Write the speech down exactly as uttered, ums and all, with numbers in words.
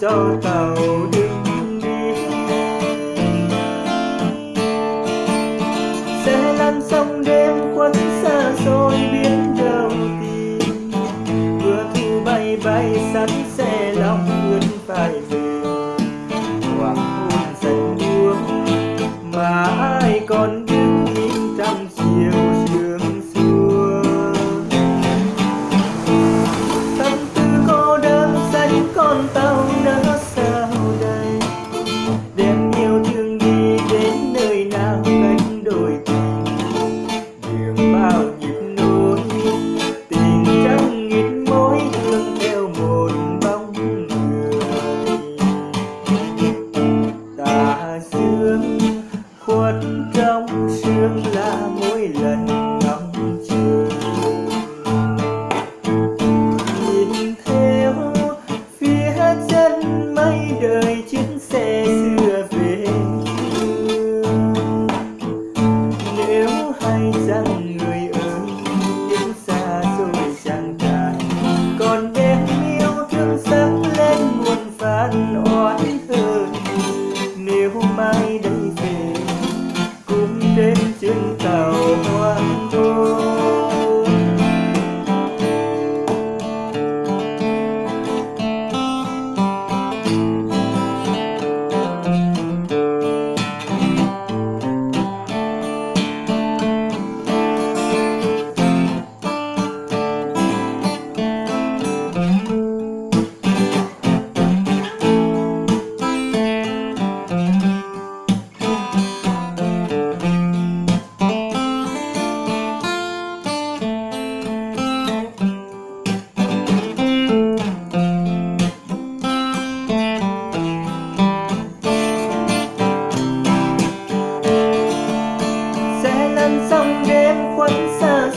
cho tàu đứng đi. Sẽ lăn sông đêm khuất xa rồi biến đâu tìm. Vừa thu bay bay sắt xe lòng vươn phải về. Hoàng hôn dần buông mà ai còn đứng nhìn trăm chiều sương xưa. Tâm tư cô đơn dành con tàu đã sao đây. Đem yêu thương đi đến nơi nào cánh đôi tình. Đường bao nhịp nối tình trăng nghít mối thương theo một bóng người. Tà sương khuất trong sương là mỗi lần ngóng chờ. Nhìn theo phía chân mây đời chuyến xe xưa về xưa. Nếu hay rằng người ơi đứng xa rồi chẳng tài. Còn em yêu thương sắc lên muôn phản oán hơn. Nếu mai đây về cũng đến chuyến tàu hoang đô. Sông đêm khuất xa